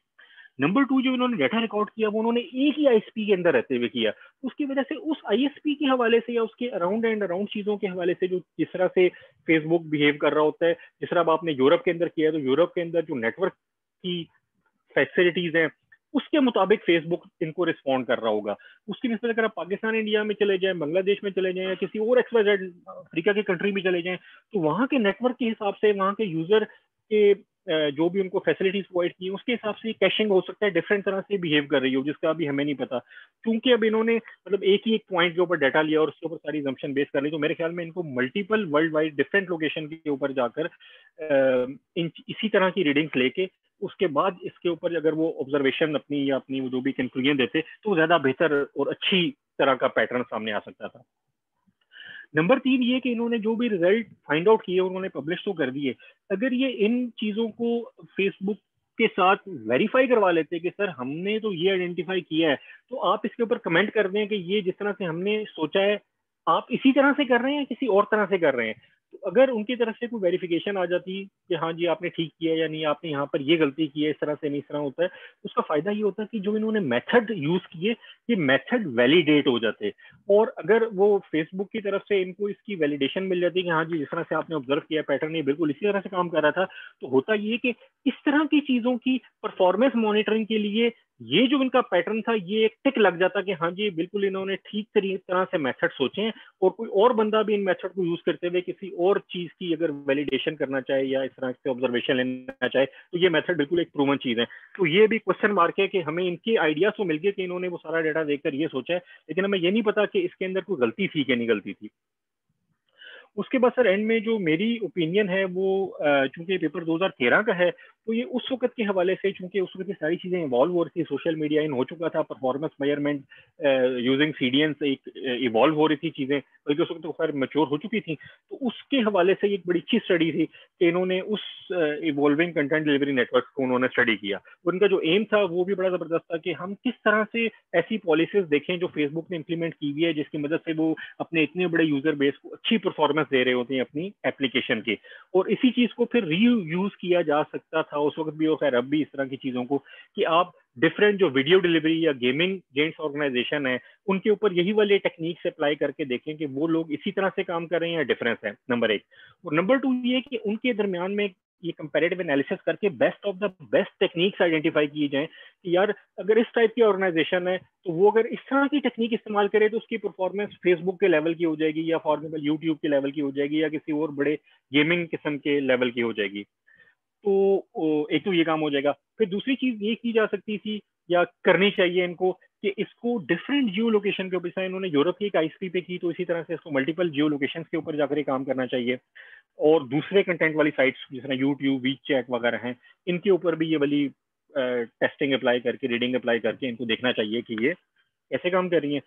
नंबर टू, जो इन्होंने डाटा रिकॉर्ड किया वो उन्होंने एक ही आईएसपी के अंदर रहते हुए किया, उसकी वजह से उस आईएसपी के हवाले से या उसके अराउंड एंड अराउंड चीज़ों के हवाले से जो जिस तरह से फेसबुक बिहेव कर रहा होता है, जिस तरह आपने यूरोप के अंदर किया है तो यूरोप के अंदर जो नेटवर्क की फैसिलिटीज़ हैं उसके मुताबिक फेसबुक इनको रिस्पॉन्ड कर रहा होगा। उसकी नस्बत अगर आप पाकिस्तान, इंडिया में चले जाएं, बांग्लादेश में चले जाएं या किसी और एक्सवाइजेड अफ्रीका की कंट्री में चले जाएं तो वहाँ के नेटवर्क के हिसाब से, वहाँ के यूज़र के जो भी उनको फैसिलिटीज प्रोवाइड की उसके हिसाब से कैशिंग हो सकता है डिफरेंट तरह से बिहेव कर रही हो, जिसका अभी हमें नहीं पता। क्योंकि अब इन्होंने मतलब एक ही एक पॉइंट के ऊपर डाटा लिया और उसके ऊपर सारी जम्पशन बेस कर ली, तो मेरे ख्याल में इनको multiple world wide different location के ऊपर जाकर इन इसी तरह की रीडिंग्स लेके उसके बाद इसके ऊपर अगर वो ऑब्जर्वेशन अपनी या अपनी जो भी कंक्लूजन देते तो ज़्यादा बेहतर और अच्छी तरह का पैटर्न सामने आ सकता था। नंबर तीन ये कि इन्होंने जो भी रिजल्ट फाइंड आउट किए उन्होंने पब्लिश तो कर दिए, अगर ये इन चीज़ों को फेसबुक के साथ वेरीफाई करवा लेते कि सर हमने तो ये आइडेंटिफाई किया है तो आप इसके ऊपर कमेंट कर दें कि ये जिस तरह से हमने सोचा है आप इसी तरह से कर रहे हैं या किसी और तरह से कर रहे हैं। तो अगर उनकी तरफ से कोई वेरिफिकेशन आ जाती कि हाँ जी आपने ठीक किया या नहीं, आपने यहाँ पर ये गलती की है, इस तरह से नहीं, इस तरह होता है, उसका फ़ायदा ये होता है कि जो इन्होंने मेथड यूज़ किए ये मेथड वैलिडेट हो जाते। और अगर वो फेसबुक की तरफ से इनको इसकी वैलिडेशन मिल जाती कि हाँ जी जिस तरह से आपने ऑब्जर्व किया पैटर्न ये बिल्कुल इसी तरह से काम कर रहा था, तो होता ये कि इस तरह की चीज़ों की परफॉर्मेंस मॉनिटरिंग के लिए ये जो इनका पैटर्न था ये एक टिक लग जाता कि हाँ जी बिल्कुल इन्होंने ठीक तरह से मेथड सोचे हैं और कोई और बंदा भी इन मेथड को यूज करते हुए किसी और चीज की अगर वैलिडेशन करना चाहे या इस तरह से ऑब्जर्वेशन लेना चाहे तो ये मेथड बिल्कुल एक प्रूवन चीज है। तो ये भी क्वेश्चन मार्क है कि हमें इनके आइडियाज तो मिल गए कि इन्होंने वो सारा डाटा देखकर ये सोचा है, लेकिन हमें ये नहीं पता कि इसके अंदर कोई गलती थी कि नहीं गलती थी। उसके बाद सर एंड में जो मेरी ओपिनियन है वो चूंकि पेपर दो हज़ार तेरह का है तो ये उस वक्त के हवाले से, चूंकि उस वक्त की सारी चीज़ें इवॉल्व हो रही थी, सोशल मीडिया इन हो चुका था, परफॉर्मेंस मेजरमेंट यूजिंग सीडीएन से एक इवॉल्व हो रही थी चीज़ें, बल्कि उस वक्त तो खैर मैच्योर हो चुकी थी। तो उसके हवाले से एक बड़ी अच्छी स्टडी थी कि इन्होंने उस इवॉल्विंग कंटेंट डिलीवरी नेटवर्क को उन्होंने स्टडी किया। उनका जो एम था वो भी बड़ा ज़बरदस्त था कि हम किस तरह से ऐसी पॉलिसीज देखें जो फेसबुक ने इम्प्लीमेंट की हुई है जिसकी मदद से वो अपने इतने बड़े यूजर बेस को अच्छी परफॉर्मेंस दे रहे होते हैं अपनी एप्लीकेशन के, और इसी चीज को फिर रीयूज किया जा सकता था उस वक्त भी और खैर अब भी इस तरह की चीजों को कि आप डिफरेंट जो वीडियो डिलीवरी या गेमिंग जेंट्स ऑर्गेनाइजेशन है उनके ऊपर यही वाले टेक्निक्स अप्लाई करके देखें कि वो लोग इसी तरह से काम कर रहे हैं या डिफरेंस है, नंबर एक। और नंबर टू ये कि उनके दरमियान में ये कंपैरेटिव एनालिसिस करके best of the best techniques identify किए जाएं कि यार अगर इस टाइप की ऑर्गेनाइजेशन है तो वो अगर इस तरह की टेक्निक इस्तेमाल करे तो उसकी परफॉर्मेंस फेसबुक के लेवल की हो जाएगी या फॉर एग्जाम्पल यूट्यूब के लेवल की हो जाएगी या किसी और बड़े गेमिंग किस्म के लेवल की हो जाएगी। तो एक तो ये काम हो जाएगा। फिर दूसरी चीज ये की जा सकती थी या करनी चाहिए इनको कि इसको डिफरेंट जियो लोकेशन के ऊपर, जैसे इन्होंने यूरोप की एक आईएसपी पे की, तो इसी तरह से इसको मल्टीपल जियो लोकेशन के ऊपर जाकर काम करना चाहिए। और दूसरे कंटेंट वाली साइट्स जिस तरह यूट्यूब, वी चैक वगैरह हैं, इनके ऊपर भी ये वाली टेस्टिंग अप्लाई करके, रीडिंग अप्लाई करके इनको देखना चाहिए कि ये कैसे काम कर रही हैं।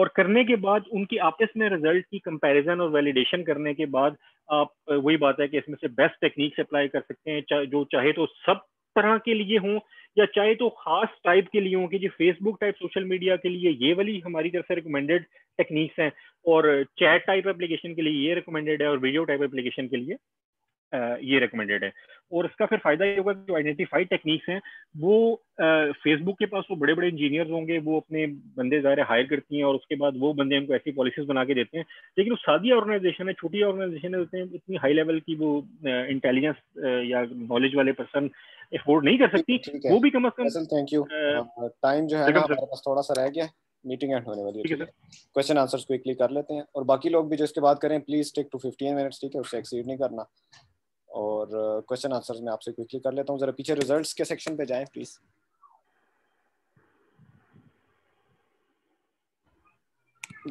और करने के बाद उनकी आपस में रिजल्ट की कंपैरिजन और वैलिडेशन करने के बाद आप, वही बात है कि इसमें से बेस्ट टेक्निक्स अप्लाई कर सकते हैं, चा, जो चाहे तो सब तरह के लिए हों या चाहे तो खास टाइप के लिए हों कि जी फेसबुक टाइप सोशल मीडिया के लिए ये वाली हमारी तरफ से रिकमेंडेड टेक्निक्स हैं, और चैट टाइप एप्लीकेशन के लिए ये रिकमेंडेड है, और वीडियो टाइप एप्लीकेशन के लिए ये रिकमेंडेड है। और इसका फिर फायदा ये होगा जो आइडेंटिफाइड टेक्निक्स हैं वो फेसबुक के पास वो बड़े बड़े इंजीनियर्स होंगे, वो अपने बंदे ज़ाहिर हायर करती हैं और उसके बाद वो बंदे हमको ऐसी पॉलिसीज बना के देते हैं। लेकिन वो सादी ऑर्गेनाइजेशन है, छोटी ऑर्गेनाइजेशन है, उसमें इतनी हाई लेवल की वो इंटेलिजेंस या नॉलेज वाले पर्सन एफोर्ड नहीं कर सकती, वो भी कम अज कम। थैंक यू, टाइम जो है हमारे पास थोड़ा सा रह गया, मीटिंग एंड होने वाली है, क्वेश्चन आंसर्स क्विकली कर लेते हैं और बाकी लोग भी जो इसके बाद करें please stick to fifteen minutes, ठीक है, उससे एक्सीड नहीं करना। और क्वेश्चन आंसर्स मैं आपसे क्विकली कर लेता हूं, जरा पीछे रिजल्ट्स के सेक्शन पे जाएं प्लीज।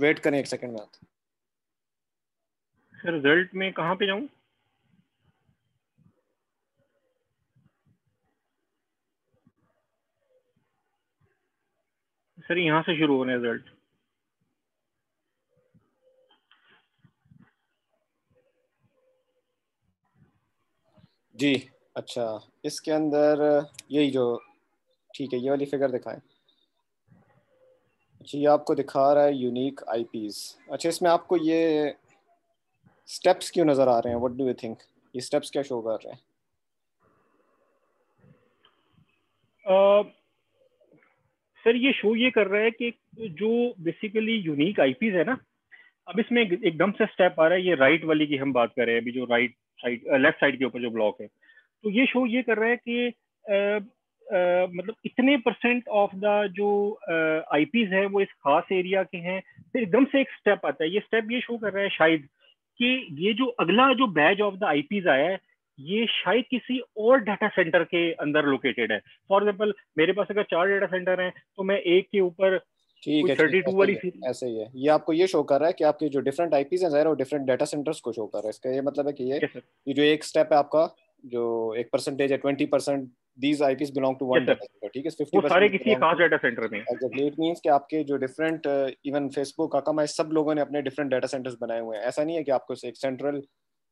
वेट करें एक सेकंड में। सर रिजल्ट में कहां पे जाऊं? सर यहां से शुरू हो रहे हैं रिजल्ट। जी अच्छा, इसके अंदर यही जो, ठीक है, ये वाली फिगर दिखाएं। जी आपको दिखा रहा है यूनिक आईपीज़। अच्छा, इसमें आपको ये स्टेप्स क्यों नज़र आ रहे हैं? व्हाट डू यू थिंक, ये स्टेप्स क्या शो कर रहे हैं? uh... सर ये शो ये कर रहा है कि जो बेसिकली यूनिक आईपीज है ना, अब इसमें एकदम से स्टेप आ रहा है, ये राइट वाली की हम बात कर रहे हैं अभी, जो राइट साइड लेफ्ट साइड के ऊपर जो ब्लॉक है, तो ये शो ये कर रहा है कि आ, आ, मतलब इतने परसेंट ऑफ द जो आईपीज है वो इस खास एरिया के हैं। फिर एकदम से एक स्टेप आता है, ये स्टेप ये शो कर रहा है शायद कि ये जो अगला जो बैच ऑफ द आईपीज आया है ये शायद किसी और डाटा सेंटर के अंदर लोकेटेड है। फॉर एग्जाम्पल मेरे पास अगर चार डाटा सेंटर हैं तो मैं एक के ऊपर थर्टी टू वाली ऐसे ही है। ये आपको ये शो कर रहा है कि आपके जो डिफरेंट आईपीज हैं वो डिफरेंट डाटा सेंटर्स को शो कर रहा है। इसका ये मतलब है कि ये ये जो एक स्टेप है आपका, जो एक परसेंटेज है twenty percent, these IPs belong to one data centre, ठीक है, फिफ्टी परसेंट वो सारे किसी खास डाटा सेंटर में। एग्जैक्टली, इट मींस कि आपके जो डिफरेंट, इवन फेसबुक, अकामाई, सब लोगों ने अपने डिफरेंट डाटा सेंटर्स बनाए हुए हैं। ऐसा नहीं है कि आपको एक सेंट्रल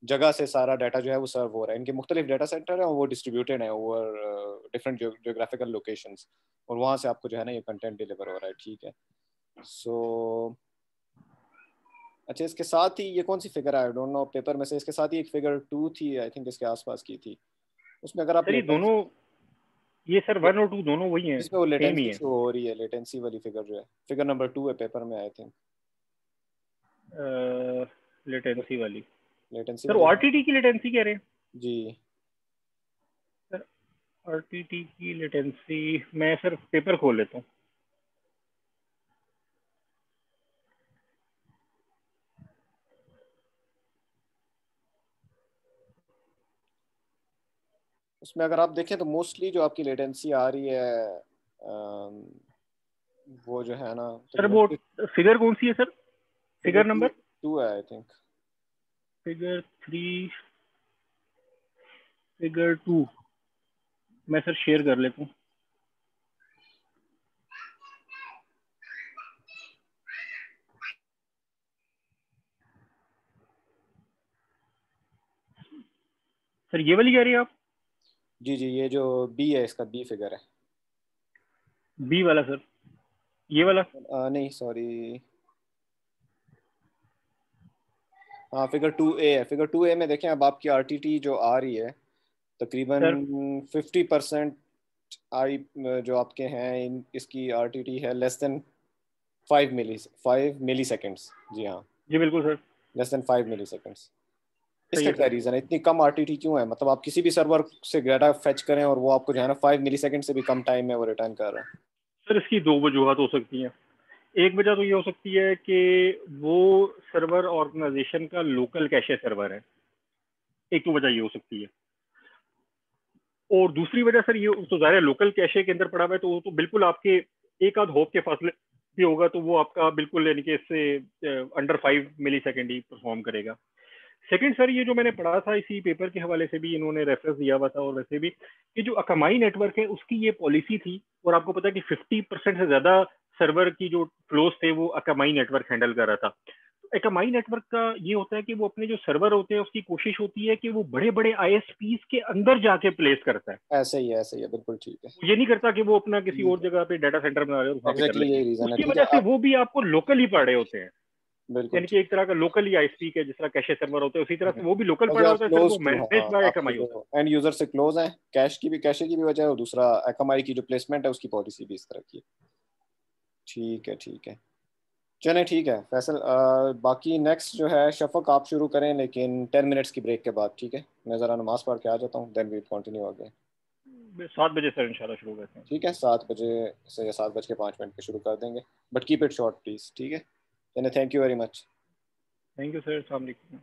जगह से सारा डाटा जो है वो सर्व हो रहा है। इनके मुख्तलिफ डाटा सेंटर हैं, वो डिस्ट्रीब्यूटेड हैं ओवर डिफरेंट ज्योग्राफिकल लोकेशंस, और वहाँ से आपको जो है ना ये कंटेंट डिलीवर हो रहा है, ठीक है। सो so, अच्छा, इसके साथ ही ये कौन सी फिगर है, आई डोंट नो, पेपर में से इसके साथ ही एक फिगर टू थी, आई थिंक इसके आसपास की थी, उसमें अगर आप दोनों ये सर वन और टू दोनों वही हैं, इसमें वो लेटेंसी शो हो रही है, लेटेंसी वाली फिगर जो है फिगर नंबर टू है पेपर में, आई थिंक लेटेंसी वाली लेटेंसी सर आरटीटी की लेटेंसी कह रहे हैं जी। सर आरटीटी की लेटेंसी, मैं सर पेपर खोल लेता हूँ। उसमें अगर आप देखें तो मोस्टली जो आपकी लेटेंसी आ रही है वो जो है ना तो सर वो फिगर कौन सी है सर? फिगर नंबर टू है I think, figure three, figure two, मैं सर शेयर कर लेता हूँ। सर ये वाली कह रही है आप? जी जी, ये जो बी है इसका बी फिगर है, बी वाला सर, ये वाला आ, नहीं सॉरी, हाँ फिगर टू ए है। फिगर टू ए में देखें अब आपकी आरटीटी जो आ रही है तकरीबन फिफ्टी परसेंट आई जो आपके हैं इन इसकी आरटीटी है less than five milli five milliseconds. जी हाँ जी बिल्कुल sir, less than five milliseconds. इसका क्या रीज़न है, इतनी कम आरटीटी क्यों है? मतलब आप किसी भी सर्वर से डाटा फेच करें और वो आपको जो है ना फाइव मिली सेकेंड से भी कम टाइम में वो रिटर्न कर रहा है। सर इसकी दो वजूहत हो सकती हैं। एक वजह तो ये हो सकती है कि वो सर्वर ऑर्गेनाइजेशन का लोकल कैशे सर्वर है, एक तो वजह ये हो सकती है। और दूसरी वजह सर ये तो ज़ाहिर है लोकल कैशे के अंदर पड़ा हुआ है, तो वो तो बिल्कुल आपके एक आध होप के फासले भी होगा, तो वो आपका बिल्कुल यानी कि इससे अंडर फाइव मिली सेकेंड ही परफॉर्म करेगा। सेकेंड सर ये जो मैंने पढ़ा था इसी पेपर के हवाले से भी इन्होंने रेफरेंस दिया हुआ था, और वैसे भी कि जो अकामाई नेटवर्क है उसकी ये पॉलिसी थी, और आपको पता है कि फिफ्टी परसेंट से ज़्यादा सर्वर की जो फ्लोस थे वो अकामाई नेटवर्क हैंडल कर रहा था। अकामाई नेटवर्क का ये होता है कि वो अपने जो सर्वर होते हैं उसकी कोशिश होती है कि वो बड़े बड़े आईएसपीज़ के अंदर जाके प्लेस करता है। ऐसे ही ऐसे ही बिल्कुल ठीक है, ये नहीं करता कि वो अपना किसी और जगह पे डाटा सेंटर बना रहे हो, उसकी वजह से वो भी आपको लोकल ही पड़े होते हैं, यानी कि एक तरह का लोकल ही आईएसपी के जिस तरह कैशे सर्वर होते हैं उसी तरह से वो भी लोकल पड़ा होता है, सिर्फ वो मैनेज बाय अकामाई होता है, एंड यूजर से क्लोज है, कैश की भी कैशे की भी वजह है, और दूसरा अकामाई की जो प्लेसमेंट है उसकी पॉलिसी भी इस तरह की है। ठीक है ठीक है, चले ठीक है फैसल, आ, बाकी नेक्स्ट जो है शफक आप शुरू करें, लेकिन टेन मिनट्स की ब्रेक के बाद। ठीक है, मैं ज़रा नमाज पढ़ के आ जाता हूँ, देन वी कंटिन्यू हो गए। सात बजे सर इंशाल्लाह शुरू करते हैं। ठीक है, सात बजे से या सात बज के पाँच मिनट पे शुरू कर देंगे, but keep it short please. ठीक है, thank you very much. Thank you sir, अस्सलाम वालेकुम।